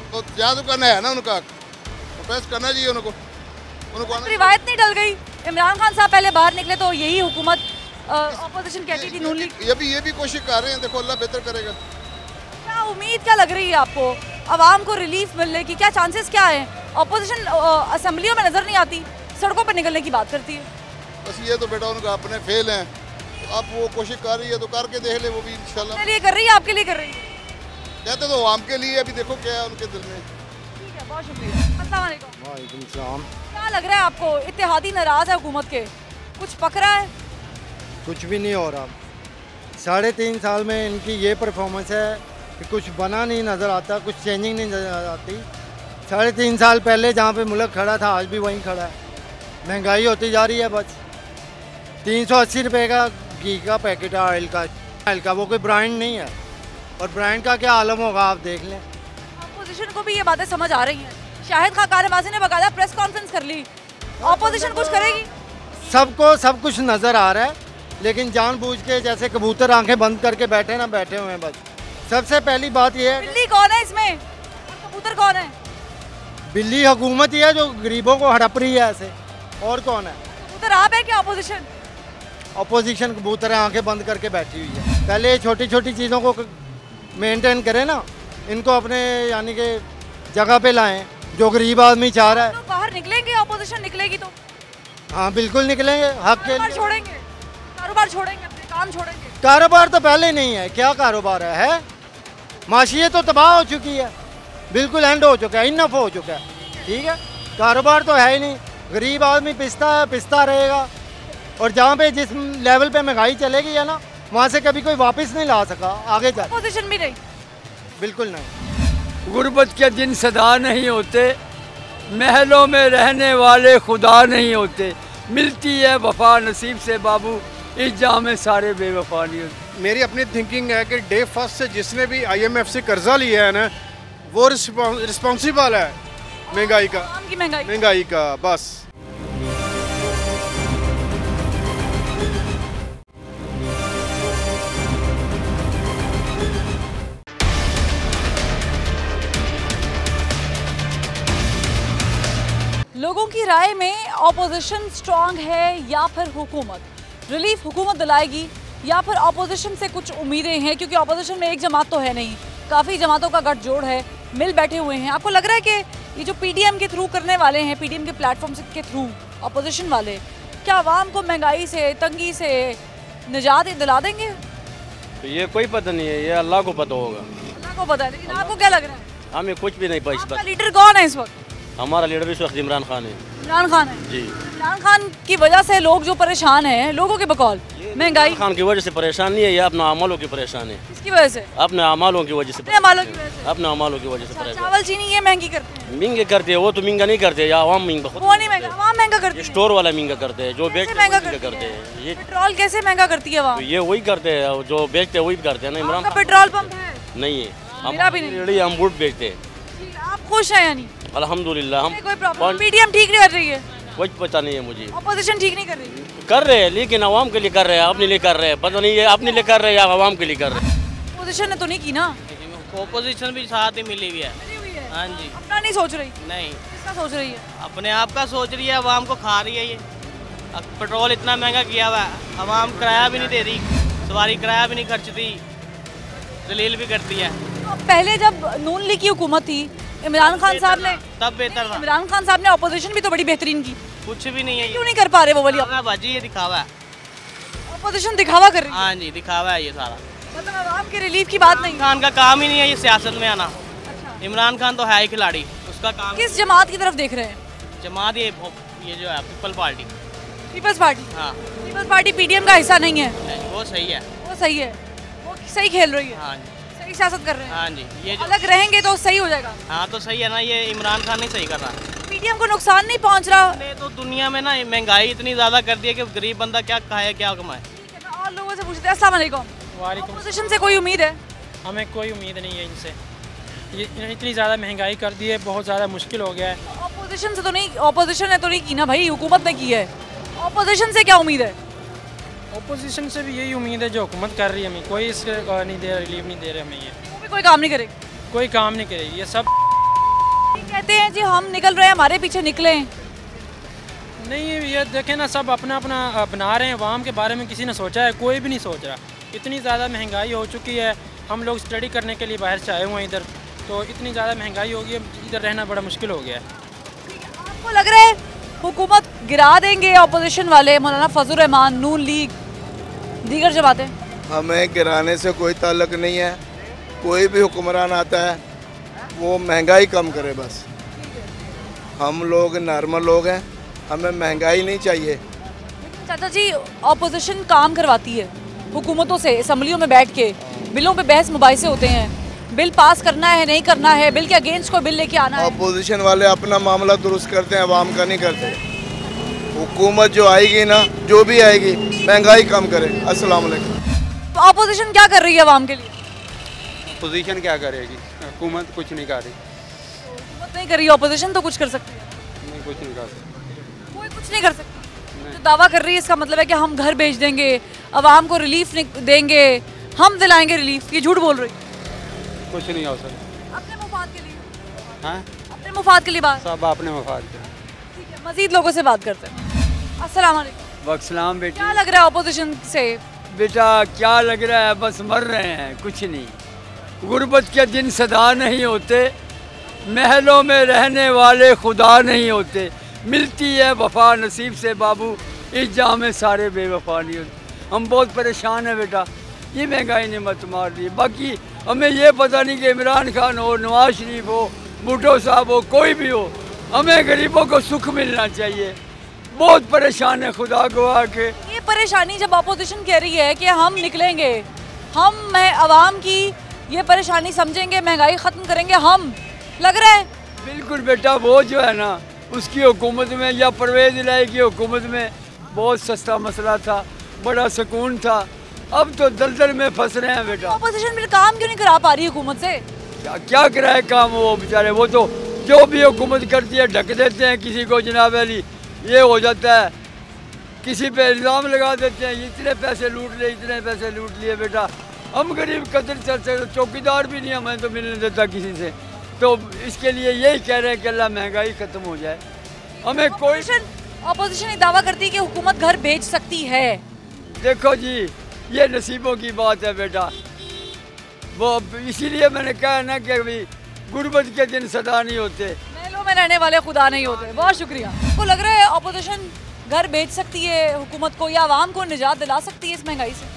याद करना है ना, उनका प्रेस करना चाहिए उनको। रिवायत नहीं डल गई, इमरान खान साहब पहले बाहर निकले तो यही हुकूमत अपोजिशन कहती थी नून लीग। ये भी कोशिश कर रहे हैं, देखो अल्लाह बेहतर करेगा। क्या उम्मीद क्या लग रही है आपको आवाम को रिलीफ मिलने की? क्या चांसेस क्या है? अपोजिशन असम्बलियों में नजर नहीं आती, सड़कों पर निकलने की बात करती है। बस ये तो बेटा उनका अपने फेल हैं, आप वो कोशिश कर रही है तो करके देख ले, वो भी इंशाल्लाह। चलिए, कर रही है आपके लिए, कर रही है, कहते तो आवाम के लिए। अभी देखो क्या है उनके दिल में। ठीक है, बहुत शुक्रिया। अस्सलाम वालेकुम। क्या लग रहा है आपको, इत्तेहादी नाराज है हुकूमत के, कुछ पक रहा है? कुछ भी नहीं हो रहा। 3.5 साल में इनकी ये परफॉर्मेंस है कि कुछ बना नहीं नज़र आता, कुछ चेंजिंग नहीं नज़र आती। 3.5 साल पहले जहाँ पे मुल्क खड़ा था, आज भी वहीं खड़ा है। महंगाई होती जा रही है, बस 380 रुपये का घी का पैकेट है, ऑयल का वो कोई ब्रांड नहीं है, और ब्रांड का क्या आलम होगा आप देख लें। अपोजिशन को भी ये बातें समझ आ रही हैं। शाहिद खान ने बकायदा प्रेस कॉन्फ्रेंस कर ली। अपोजिशन कुछ करेगी? सबको सब कुछ नज़र आ रहा है, लेकिन जानबूझ के जैसे कबूतर आंखें बंद करके बैठे हुए हैं बस। सबसे पहली बात यह है, बिल्ली कौन है इसमें, कबूतर कौन है? बिल्ली हुकूमत ही है जो गरीबों को हड़प रही है ऐसे, और कौन है? खराब है कि अपोजिशन? अपोजिशन कबूतर है, आंखें बंद करके बैठी हुई है। पहले छोटी छोटी चीज़ों को मेंटेन करें ना, इनको अपने यानी कि जगह पे लाएं जो गरीब आदमी चाह रहा है। तो बाहर निकलेंगे, अपोजिशन निकलेगी तो? हाँ बिल्कुल निकलेंगे, हक के लिए छोड़ेंगे, कारोबार छोड़ेंगे, अपने काम छोड़ेंगे। कारोबार तो पहले नहीं है, क्या कारोबार है? माशियत तो तबाह हो चुकी है, बिल्कुल एंड हो चुका है, इनफ हो चुका है, ठीक है। कारोबार तो है ही नहीं, गरीब आदमी पिसता है, पिसता रहेगा। और जहाँ पे जिस लेवल पे महंगाई चलेगी है ना, वहाँ से कभी कोई वापस नहीं ला सका आगे जाए। पोजीशन भी नहीं, बिल्कुल नहीं। गुर्बत के दिन सदा नहीं होते, महलों में रहने वाले खुदा नहीं होते। मिलती है वफा नसीब से बाबू, इस जहाँ में सारे बेवफा नहीं होते। मेरी अपनी थिंकिंग है कि डे फर्स्ट से जिसने भी IMF से कर्जा लिया है ना, वो रिस्पॉन्सिबल है महंगाई का, महंगाई का बस। लोगों की राय में ऑपोजिशन स्ट्रांग है या फिर हुकूमत? रिलीफ हुकूमत दिलाएगी या फिर ऑपोजिशन से कुछ उम्मीदें हैं, क्योंकि ऑपोजिशन में एक जमात तो है नहीं, काफ़ी जमातों का गठजोड़ है, मिल बैठे हुए हैं। आपको लग रहा है कि ये जो पीडीएम के थ्रू करने वाले हैं, पीडीएम के प्लेटफॉर्म के थ्रू ऑपोजिशन वाले, क्या आवाम को महंगाई से, तंगी से निजात दिला देंगे? तो ये कोई पता नहीं है, ये अल्लाह को पता होगा। अल्लाह को पता है, लेकिन आपको क्या लग रहा है? हमें कुछ भी नहीं पता। आपका लीडर कौन है इस वक्त? हमारा लीडर इस वक्त इमरान खान है। इमरान खान है जी। इमरान खान की वजह से लोग जो परेशान हैं, लोगों के बकौल महंगाई खान की वजह से परेशान नहीं है, या अपने अमालों की परेशान है। किसकी वजह से? अपने अमालों की वजह से, अपने अमालों की वजह से परेशान। चावल चीनी ये महंगी करते हैं, महंगे करते हैं। वो तो महंगा नहीं करते, आवाम महंगा करते हैं, स्टोर वाला महंगा करते हैं, जो बेचते महंगा करते हैं। ये पेट्रोल कैसे महंगा करती है? ये वही करते हैं, जो बेचते वही करते हैं ना। इमरान पेट्रोल पंप नहीं है, हम बूट बेचते हैं। आप खुश हैं यानी? अल्हम्दुलिल्लाह। हम कोई प्रॉब्लम पीडीएम ठीक नहीं कर रही है, कुछ पता नहीं है मुझे। ऑपोजिशन ठीक नहीं कर रही है? कर रहे हैं, लेकिन आवाम के लिए कर रहे हैं, अपने लिए कर रहे हैं, पता नहीं ये अपने लिए कर रहे हैं या आवाम के लिए कर रहे हैं। ऑपोजिशन ने तो नहीं की ना, ऑपोजिशन भी साथ ही मिली हुई है। हाँ जी। अपना नहीं सोच रही? नहीं। किसका सोच रही है? अपने आप का सोच रही है, आवाम को खा रही है। ये पेट्रोल इतना महंगा किया हुआ है, आवाम किराया भी नहीं दे रही, सवारी किराया भी नहीं खर्चती, दलील भी करती है। पहले जब नून लीग की हुकूमत थी, इमरान खान साहब ने तब बेहतर था। इमरान खान साहब ने ऑपोजिशन भी तो बड़ी बेहतरीन की। कुछ भी नहीं है, क्यों नहीं कर पा रहे वो वाली? बाजी ये दिखावा है, ऑपोजिशन दिखावा कर रही है। हाँ जी, दिखावा है ये सारा, मतलब आवाम के रिलीफ की बात नहीं। खान का काम ही नहीं है ये सियासत में आना। इमरान खान तो है ही खिलाड़ी, उसका काम। किस जमात की तरफ देख रहे हैं? जमात ये जो है पीपल्स पार्टी। हाँ, पीपल्स पार्टी पीडीएम का हिस्सा नहीं है। वो सही है, वो सही है, वो सही खेल रही है। हाँ जी, सियासत कर रहे हैं। हाँ जी, ये अलग रहेंगे तो सही हो जाएगा। हाँ तो सही है ना, ये इमरान खान नहीं सही कर रहा, पीडीएम को नुकसान नहीं पहुंच रहा। ने तो दुनिया में ना महंगाई इतनी ज्यादा कर दी है कि गरीब बंदा क्या खाए क्या कमाए। और लोगों से पूछते हैं, अस्सलाम वालेकुम, ऑपोजिशन से कोई उम्मीद है? हमें कोई उम्मीद नहीं है इनसे, ये इतनी ज्यादा महंगाई कर दी है, बहुत ज्यादा मुश्किल हो गया है। ऑपोजिशन से तो नहीं, ऑपोजिशन ने तो नहीं की ना भाई, हुकूमत ने की है, ऑपोजिशन से क्या उम्मीद है? ऑपोजिशन से भी यही उम्मीद है जो हुकूमत कर रही है, हमें कोई इसके नहीं दे रही, रिलीफ नहीं दे रहे हमें। ये वो भी कोई काम नहीं करेगी, कोई काम नहीं करेगी। ये सब कहते हैं जी हम निकल रहे हैं, हमारे पीछे निकले हैं। नहीं, ये देखें ना, सब अपना अपना बना रहे हैं, आवाम के बारे में किसी ने सोचा है? कोई भी नहीं सोच रहा। इतनी ज़्यादा महंगाई हो चुकी है, हम लोग स्टडी करने के लिए बाहर से आए हुए हैं, इधर तो इतनी ज़्यादा महंगाई हो गई है, इधर रहना बड़ा मुश्किल हो गया है। आपको लग रहा है हुकूमत गिरा देंगे ऑपोजिशन वाले, मौलाना फ़ज़लुर रहमान, नून लीग, दीगर जमातें? हमें गिराने से कोई ताल्लुक नहीं है, कोई भी हुक्मरान आता है वो महंगाई कम करे बस। हम लोग नॉर्मल लोग हैं, हमें महंगाई नहीं चाहिए। लेकिन चाचा जी, ऑपोजिशन काम करवाती है हुकूमतों से, असम्बलियों में बैठ के बिलों पे बहस मुबाहिसे होते हैं, बिल पास करना है नहीं करना है, बिल के अगेंस्ट कोई बिल लेके आना है। ऑपोजिशन वाले अपना मामला दुरुस्त करते हैं, आवाम का नहीं करते। हुकूमत जो आएगी ना, जो भी आएगी, महंगाई कम करे। अस्सलाम वालेकुम। ऑपोजिशन क्या कर रही है आवाम के लिए? ऑपोजिशन क्या करेगी, हुकूमत कुछ नहीं कर रही। हुकूमत नहीं कर रही, ऑपोजिशन तो कुछ कर सकती है? नहीं, कुछ नहीं कर सकती, कोई कुछ नहीं कर सकता। जो दावा कर रही है, इसका मतलब है कि हम घर भेज देंगे, आवाम को रिलीफ देंगे, हम दिलाएंगे रिलीफ, ये झूठ बोल रही है। कुछ नहीं हो सकता अपने मुफाद के लिए। हाँ, अपने मुफाद के लिए बात, सब अपने मुफाद के लिए। ठीक है, मज़ीद लोगों से बात करते हैं। अस्सलाम वालेकुम। वक्सलाम बेटा। क्या लग रहा है अपोजिशन से? बेटा क्या लग रहा है, बस मर रहे हैं, कुछ नहीं। गुर्बत के दिन सदा नहीं होते, महलों में रहने वाले खुदा नहीं होते। मिलती है वफा नसीब से बाबू, इस जहाँ में सारे बेवफा नहीं होते। हम बहुत परेशान हैं बेटा, ये महंगाई ने मत मार दी। बाकी हमें ये पता नहीं कि इमरान खान हो, नवाज शरीफ हो, भुटो साहब हो, कोई भी हो, हमें गरीबों को सुख मिलना चाहिए। बहुत परेशान है खुदा को आके। ये परेशानी जब अपोजिशन कह रही है कि हम निकलेंगे, हम आवाम की ये परेशानी समझेंगे, महंगाई ख़त्म करेंगे, हम लग रहा है। बिल्कुल बेटा, वो जो है ना उसकी हुकूमत में या परवेज़ इलाही की हुकूमत में बहुत सस्ता मसला था, बड़ा सुकून था। अब तो दलदल में फंस रहे हैं बेटा। अपोजिशन बिल काम क्यों नहीं करा पा रही हुकूमत से? क्या कराए काम वो बेचारे, वो तो जो भी हुकूमत करती है ढक देते हैं, किसी को जनाब अली ये हो जाता है, किसी पे इल्ज़ाम लगा देते हैं, इतने पैसे लूट लिए, इतने पैसे लूट लिए। बेटा हम गरीब कदर चल सकते, चौकीदार भी नहीं हमें तो मिलने देता किसी से। तो इसके लिए यही कह रहे हैं कि अल्लाह महंगाई ख़त्म हो जाए। हमें कोई अपोजिशन ये दावा करती है कि हुकूमत घर भेज सकती है। देखो जी, ये नसीबों की बात है बेटा। वो इसीलिए मैंने कहा ना कि अभी गुर्बत के दिन सदा नहीं होते, महलों में रहने वाले खुदा नहीं होते। बहुत शुक्रिया। आपको लग रहा है अपोजिशन घर बेच सकती है हुकूमत को या आवाम को निजात दिला सकती है इस महंगाई से?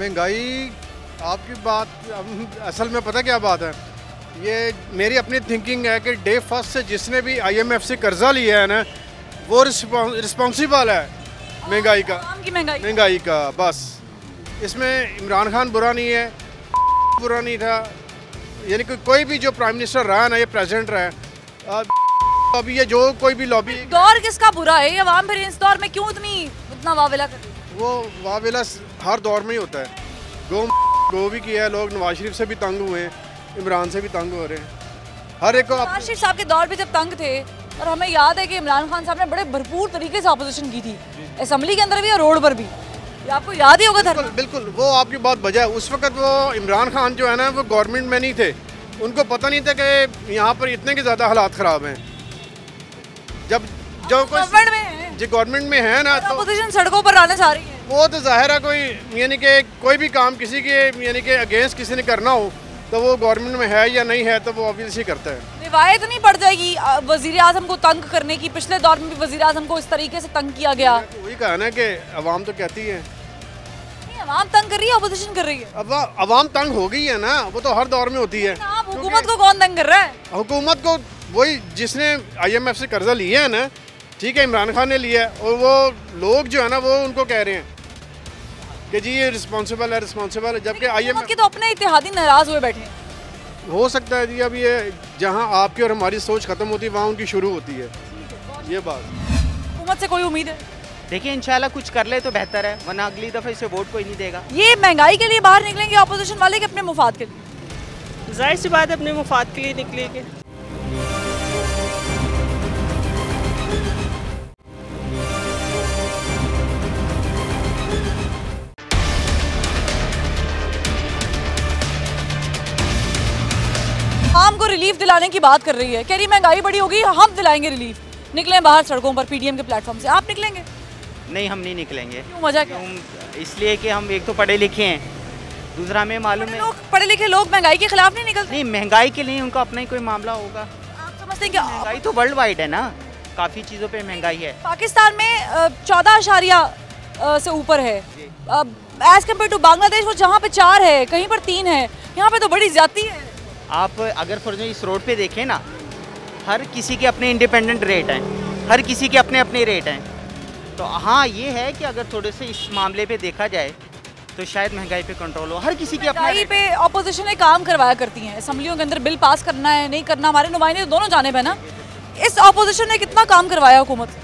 महंगाई आपकी बात असल में पता क्या बात है, ये मेरी अपनी थिंकिंग है कि डे फर्स्ट से जिसने भी IMF से कर्जा लिया है ना, वो रिस्पॉन्सिबल है महंगाई का, महंगाई का। बस इसमें इमरान खान बुरा नहीं है, बुरा नहीं था, यानी कोई भी जो प्राइम मिनिस्टर रहा ना, ये प्रेसिडेंट रहा, अभी ये जो कोई भी लॉबी। दौर किसका बुरा है? आवाम फिर इस दौर में क्यों इतना वावेला करती है? वो वावेला हर दौर में ही होता है। गो भी किया है, लोग नवाज शरीफ से भी तंग हुए हैं, इमरान से भी तंग हो रहे हैं, हर एक को। नवाज शरीफ साहब के दौर भी जब तंग थे, और हमें याद है कि इमरान खान साहब ने बड़े भरपूर तरीके से अपोजिशन की थी, असम्बली के अंदर भी और रोड पर भी, आपको याद ही होगा। बिल्कुल, बिल्कुल, वो आपकी बात बजाय। उस वक्त वो इमरान खान जो है ना, वो गवर्नमेंट में नहीं थे, उनको पता नहीं था कि यहाँ पर इतने के ज़्यादा हालात ख़राब हैं। जब जो कोई जो गवर्नमेंट में है ना, तो अपोजिशन सड़कों पर आने जा रही है। वो तो ज़ाहिर है, कोई यानी कि कोई भी काम किसी के यानी कि अगेंस्ट किसी ने करना हो, तो वो गवर्नमेंट में है या नहीं है, तो वो ऑब्वियसली करता है। रिवायत नहीं पड़ जाएगी वज़ीर-ए-आज़म को तंग करने की? पिछले दौर में भी वज़ीर-ए-आज़म को इस तरीके से तंग किया गया। वही कहा ना कि आवाम तो कहती है, आवाम तंग कर रही है, अपोजिशन कर रही है। अब आवाम तंग हो गई है ना, वो तो हर दौर में होती है। आप हुकूमत को कौन तंग कर रहा है? हुकूमत को वही जिसने IMF से कर्जा लिया है ना, ठीक है, इमरान खान ने लिया है, और वो लोग जो है ना, वो उनको कह रहे हैं कि जी ये रिस्पॉन्सिबल है, रिस्पॉन्सिबल है, जबकि IMF के तो अपने इत्तेहादी नाराज हुए बैठे। हो सकता है जी, अब ये जहाँ आपकी और हमारी सोच खत्म होती है, वहाँ उनकी शुरू होती है। ये बात हुकूमत से कोई उम्मीद है? देखिए इंशाल्लाह कुछ कर ले तो बेहतर है, वरना अगली दफ़ा इसे वोट कोई नहीं देगा। ये महंगाई के लिए बाहर निकलेंगे अपोजिशन वाले कि अपने मुफाद के लिए? जाहिर सी बात है, अपने मुफाद के लिए निकलेंगे। आम को रिलीफ दिलाने की बात कर रही है, कह रही महंगाई बड़ी होगी, हम दिलाएंगे रिलीफ। निकलें बाहर सड़कों पर PDM के प्लेटफॉर्म से, आप निकलेंगे? नहीं, हम नहीं निकलेंगे। क्यों, मजा क्या? इसलिए कि हम एक तो पढ़े लिखे हैं, दूसरा हमें मालूम है। लोग पढ़े लिखे लोग महंगाई के खिलाफ नहीं निकलते? नहीं, महंगाई के लिए उनका अपना ही कोई मामला होगा। आप समझते हैं कि महंगाई तो वर्ल्ड वाइड है ना, काफ़ी चीज़ों पर महंगाई है। पाकिस्तान में 14 से ऊपर है एज़ कम्पेयर टू बांग्लादेश, वो जहाँ पे 4 है, कहीं पर 3 है, यहाँ पर तो बड़ी ज्यादती है। आप अगर फर्ज इस रोड पे देखें ना, हर किसी के अपने इंडिपेंडेंट रेट हैं, हर किसी के अपने अपने रेट हैं। तो हाँ ये है कि अगर थोड़े से इस मामले पे देखा जाए तो शायद महंगाई पे कंट्रोल हो, हर किसी के अपने महंगाई पे। अपोजिशन ने काम करवाया करती हैं, असम्बलियों के अंदर बिल पास करना है नहीं करना, हमारे नुमाइंदे दोनों जानेब है ना। इस अपोजिशन ने कितना काम करवाया हुकूमत?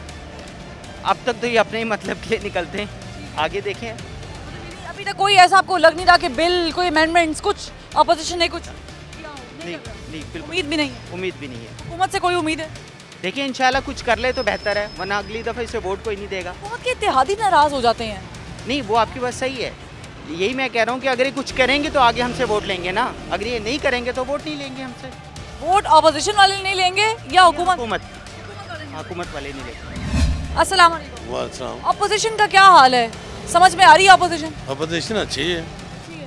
अब तक तो ये अपने ही मतलब के निकलते हैं, आगे देखें। अभी तक कोई ऐसा आपको लग नहीं रहा कि बिल, कोई अमेंडमेंट्स, कुछ अपोजिशन ने कुछ? नहीं, बिल्कुल उम्मीद भी नहीं है, उम्मीद भी नहीं है। हुकूमत से कोई उम्मीद है? देखिए इंशाल्लाह कुछ कर ले तो बेहतर है, वरना अगली दफ़ा इसे वोट कोई नहीं देगा। बहुत के इत्तेहादी नाराज़ हो जाते हैं। नहीं, वो आपकी बात सही है, यही मैं कह रहा हूँ कि अगर ये कुछ करेंगे तो आगे हमसे वोट लेंगे ना, अगर ये नहीं करेंगे तो वोट नहीं लेंगे हमसे। वोट अपोजिशन वाले नहीं लेंगे या हुकूमत वाले नहीं लेंगे। अस्सलाम वालेकुम। अपोजिशन का क्या हाल है, समझ में आ रही है? अपोजिशन अच्छी है,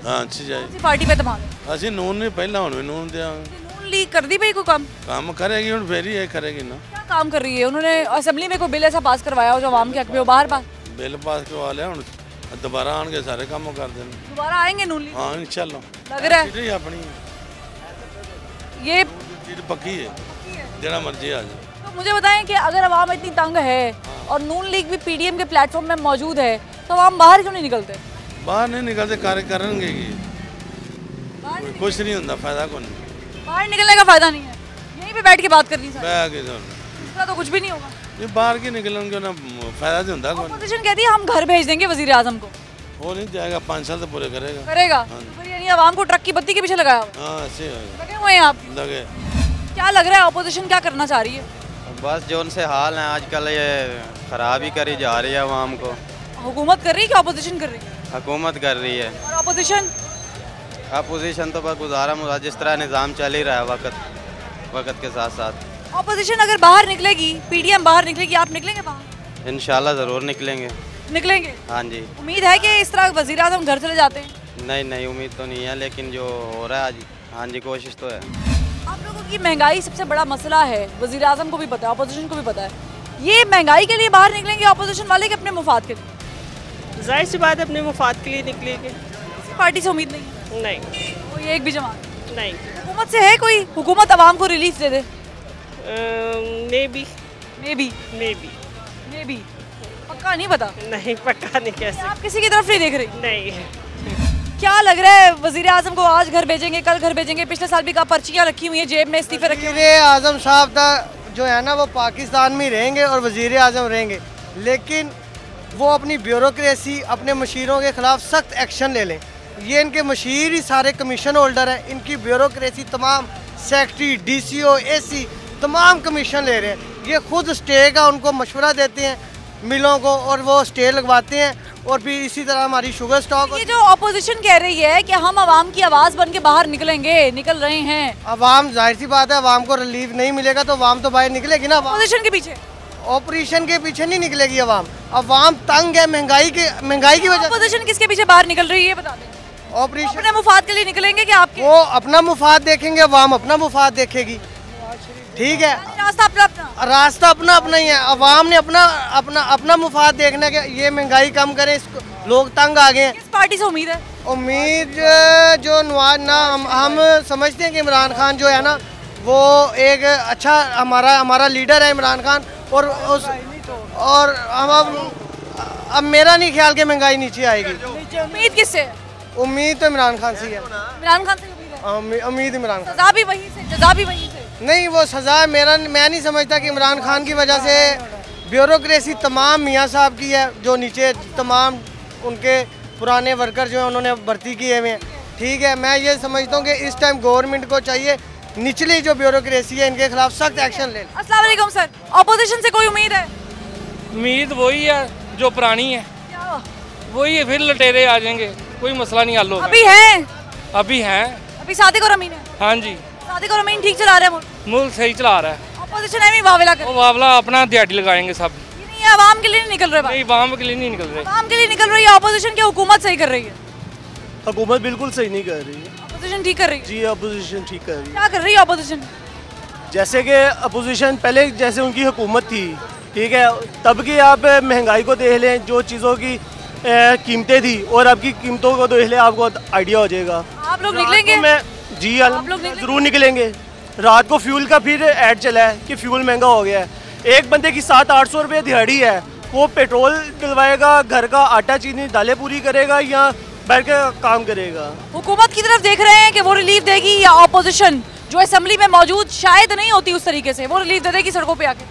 हाँ अच्छी जाएगी पार्टी पे तमाम अच्छी। नून ने पहला उन्होंने नून दिया, नून लीग कर दी भाई को काम करेगी और फेरी है करेगी ना। क्या काम कर रही है? उन्होंने असेंबली में कोई बिल ऐसा पास करवाया हो जो आवाम के हक में हो? बाहर पास बिल पास करवा लिया, दोबारा आन के सारे काम कर देने। दोबारा आएंगे नून लीग? हाँ इंशाल्लाह। लग रहा है अपनी ये सीट पक्की है, जरा मर्जी आ जाए। तो मुझे बताएं कि अगर आवाम इतनी तंग है और नून लीग भी पीडीएम के प्लेटफॉर्म में मौजूद है तो आवाम बाहर क्यों नहीं निकलते? बाहर नहीं निकलते कार्य करेंगे, कुछ नहीं होता, फायदा कौन? बाहर निकलने का फायदा नहीं है, यहीं पे बैठ के बात करनी चाहिए, इसका तो कुछ भी नहीं होगा। ये बाहर के निकलन क्यों ना, फायदा नहीं होता। अपोजिशन कहती है हम घर भेज देंगे वजीर आजम को, हो नहीं जाएगा, 5 साल तो पूरे करेगा करेगा। यानी आवाम को ट्रक की बत्ती के पीछे लगाया लगे हुए हैं आप? लगे। क्या लग रहा है अपोजिशन क्या करना चाह रही है? बस जो उनसे हाल है आजकल ये खराब ही करी जा रही है आवाम को। हुकूमत कर रही है कि अपोजिशन कर रही है? हुकूमत कर रही है। और अपोजिशन तो बस गुजारा मुरा, जिस तरह निज़ाम चल ही रहा है वक्त वक्त के साथ साथ। अपोजिशन अगर बाहर निकलेगी, पीडीएम बाहर निकलेगी, आप निकलेंगे बाहर? इंशाल्लाह ज़रूर निकलेंगे। निकलेंगे? हाँ जी। उम्मीद है कि इस तरह वज़ीर आज़म घर चले जाते हैं? नहीं नहीं उम्मीद तो नहीं है, लेकिन जो हो रहा है आज, हाँ जी कोशिश तो है। आप लोगों की महंगाई सबसे बड़ा मसला है, वज़ीर आज़म को भी पता है, अपोजिशन को भी पता है। ये महंगाई के लिए बाहर निकलेंगे अपोजिशन वाले कि अपने मुफाद के लिए? जाहिर सी बात अपने मुफाद के लिए निकलेगी। पार्टी से उम्मीद नहीं? नहीं। वो ये एक भी जमात नहीं। हुकूमत से है कोई, हुकूमत आवाम को रिलीफ दे दे? Maybe. पक्का नहीं पता? नहीं पक्का नहीं। कैसे आप किसी की तरफ नहीं देख रही? नहीं। क्या लग रहा है वजीर आजम को आज घर भेजेंगे कल घर भेजेंगे? पिछले साल भी कहा पर्चियाँ रखी हुई है जेब में, इस्तीफे रखे हुए। वजीर आजम साहब का जो है ना वो पाकिस्तान में रहेंगे और वजीर आजम रहेंगे, लेकिन वो अपनी ब्यूरोक्रेसी अपने मशीरों के ख़िलाफ़ सख्त एक्शन ले लें। ये इनके मशीर ही सारे कमीशन होल्डर हैं, इनकी ब्यूरोक्रेसी तमाम सेक्रेटरी डीसीओ एसी तमाम कमीशन ले रहे हैं। ये खुद स्टे का उनको मशवरा देते हैं मिलों को और वो स्टे लगवाते हैं और फिर इसी तरह हमारी शुगर स्टॉक। ये जो अपोजिशन कह रही है कि हम आवाम की आवाज़ बन के बाहर निकलेंगे, निकल रहे हैं। आवाम जाहिर सी बात है आवाम को रिलीफ नहीं मिलेगा तो आवाम तो बाहर निकलेगी ना। अपोजिशन के पीछे ऑपरेशन के पीछे नहीं निकलेगी आवाम, आवाम तंग है महंगाई की वजह। अपोजिशन किसके पीछे बाहर निकल रही है बता दें? ऑपरेशन अपने मुफाद के लिए निकलेंगे कि आपके? वो अपना मुफाद देखेंगे, आवाम अपना मुफाद देखेगी। ठीक है, रास्ता अपना अपना ही है। आवाम ने अपना अपना अपना मुफाद देखना कि ये महंगाई कम करें, इसको लोग तंग आ गए हैं। किस पार्टी से उम्मीद है? उम्मीद जो नवाज ना हम समझते हैं कि इमरान खान जो है ना वो एक अच्छा हमारा लीडर है इमरान खान, और उस और हम अब मेरा नहीं ख्याल कि महंगाई नीचे आएगी। उम्मीद किससे? उम्मीद तो इमरान खान से है। इमरान खान से उम्मीद? इमरान खान। सजा भी वही से? सजा भी वही से? नहीं, वो सजा मेरा मैं नहीं समझता कि इमरान खान की वजह से ब्यूरोक्रेसी तमाम मियाँ साहब की है, जो नीचे तमाम उनके पुराने वर्कर जो हैं उन्होंने भर्ती किए हुए हैं। ठीक है, मैं ये समझता हूँ कि इस टाइम गवर्नमेंट को चाहिए निचली जो ब्यूरोक्रेसी है इनके खिलाफ सख्त एक्शन ले। अस्सलाम वालेकुम सर, अपोजिशन से कोई उम्मीद है? उम्मीद वही है जो पुरानी है, वही है, फिर लटेरे आ जाएंगे, कोई मसला नहीं हल होगा। अभी सादिक और अमीन है। हाँ जी, सादिक और अमीन ठीक चला रहे हैं, मुल्क सही चला रहा है। अपोजिशन है वावला अपना दिहाड़ी लगाएंगे सब, नहीं आवाम के लिए नहीं निकल रहे। आवाम के लिए नहीं निकल रहे, आवाम के लिए निकल रही है अपोजिशन की। हुकूमत सही कर रही है? हुकूमत बिल्कुल सही नहीं कर रही है। अपोजिशन ठीक कर रही है जी, अपोजिशन ठीक कर रही है। क्या कर रही है अपोजिशन? जैसे कि अपोजिशन पहले जैसे उनकी हुकूमत थी, ठीक है, तब की आप महंगाई को देख लें, जो चीज़ों की कीमतें थी और अब की कीमतों को देख लें, आपको आइडिया हो जाएगा। आप लोग निकलेंगे? मैं जी ज़रूर निकलेंगे। रात को फ्यूल का फिर ऐड चला है कि फ्यूल महंगा हो गया है, एक बंदे की 700-800 रुपये दिहाड़ी है, वो पेट्रोल डलवाएगा, घर का आटा चीनी दालें पूरी करेगा या बैठ के काम करेगा। हुकूमत की तरफ देख रहे हैं कि वो रिलीफ देगी या अपोजिशन जो असेंबली में मौजूद शायद नहीं होती उस तरीके से, वो रिलीफ दे देगी सड़कों पे आके?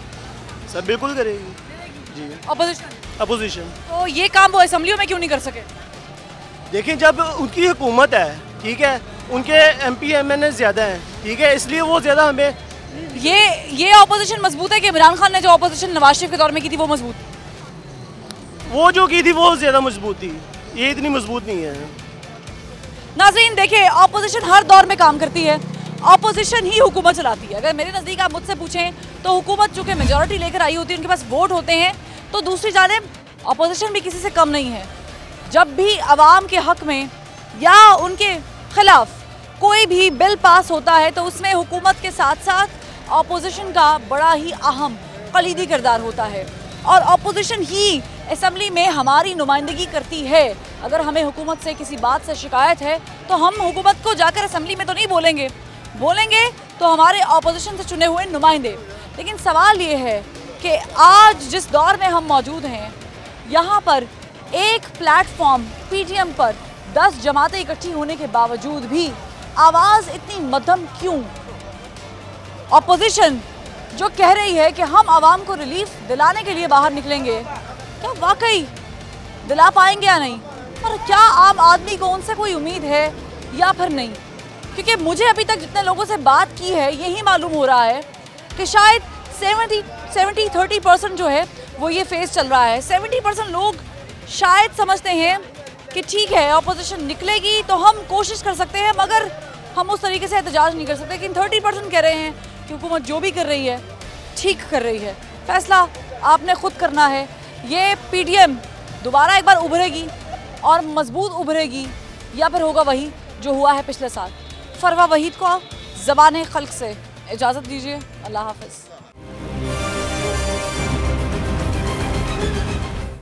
सर बिल्कुल करेगी जी, अपोजिशन। तो ये काम वो असेंबलियों में क्यों नहीं कर सके? देखिए जब उनकी हुकूमत है, ठीक है, उनके MP MNA ज़्यादा हैं, ठीक है, इसलिए वो ज़्यादा हमें ये अपोजिशन मजबूत है कि इमरान खान ने जो अपोजिशन नवाज शरीफ के दौर में की थी वो मजबूत थी? वो जो की थी वो ज़्यादा मजबूत थी, ये इतनी मजबूत नहीं है। नाज़रीन देखिए, अपोजिशन हर दौर में काम करती है, अपोजिशन ही हुकूमत चलाती है। अगर मेरे नज़दीक आप मुझसे पूछें तो हुकूमत चूँकि मेजॉरिटी लेकर आई होती है, उनके पास वोट होते हैं, तो दूसरी जानिब अपोजिशन भी किसी से कम नहीं है। जब भी आवाम के हक़ में या उनके खिलाफ कोई भी बिल पास होता है तो उसमें हुकूमत के साथ साथ अपोजिशन का बड़ा ही अहम कलीदी किरदार होता है और अपोजिशन ही असम्बली में हमारी नुमाइंदगी करती है। अगर हमें हुकूमत से किसी बात से शिकायत है तो हम हुकूमत को जाकर असम्बली में तो नहीं बोलेंगे, बोलेंगे तो हमारे अपोजिशन से चुने हुए नुमाइंदे। लेकिन सवाल ये है कि आज जिस दौर में हम मौजूद हैं, यहाँ पर एक प्लेटफॉर्म पीडीएम पर 10 जमातें इकट्ठी होने के बावजूद भी आवाज़ इतनी मध्यम क्यों? अपोजिशन जो कह रही है कि हम आवाम को रिलीफ दिलाने के लिए बाहर निकलेंगे, क्या वाकई दिला पाएंगे या नहीं? और क्या आम आदमी को उनसे कोई उम्मीद है या फिर नहीं? क्योंकि मुझे अभी तक जितने लोगों से बात की है यही मालूम हो रहा है कि शायद 70-30% जो है वो ये फेस चल रहा है। 70% लोग शायद समझते हैं कि ठीक है अपोजिशन निकलेगी तो हम कोशिश कर सकते हैं मगर हम उस तरीके से एहतजाज नहीं कर सकते। लेकिन 30% कह रहे हैं कि हुकूमत जो भी कर रही है ठीक कर रही है, फैसला आपने खुद करना है। ये पीडीएम दोबारा एक बार उभरेगी और मजबूत उभरेगी या फिर होगा वही जो हुआ है पिछले साल। फरवा वहीद को ज़बान-ए-खल्क़ से इजाज़त दीजिए। अल्लाह हाफ़िज़।